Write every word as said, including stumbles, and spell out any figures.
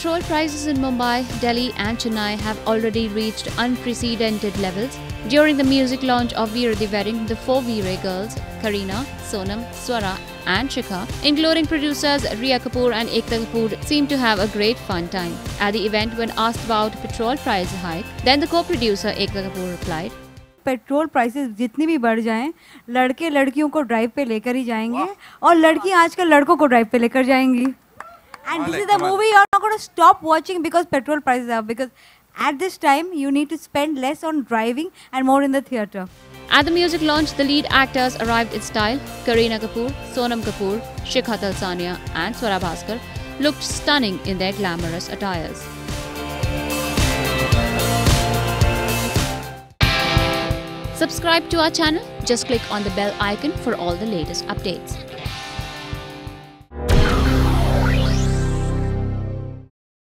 Petrol prices in Mumbai, Delhi and Chennai have already reached unprecedented levels. During the music launch of Veere Di Wedding, the four Veere girls, Kareena, Sonam, Swara and Shikha, including producers Rhea Kapoor and Ekta Kapoor, seem to have a great fun time. At the event, when asked about petrol price hike, then the co-producer Ekta Kapoor replied, petrol prices जितनी भी बढ़ जाएं, लड़के लड़कियों को drive पे लेकर ही जाएंगे और लड़की आजकल लड़कों को ड्राइव पे लेकर जाएंगी. And this is the movie you're not going to stop watching because petrol prices are, because at this time you need to spend less on driving and more in the theatre. At the music launch, the lead actors arrived in style. Kareena Kapoor, Sonam Kapoor, Shikha Talsania and Swarabhaskar looked stunning in their glamorous attires. Subscribe to our channel. Just click on the bell icon for all the latest updates.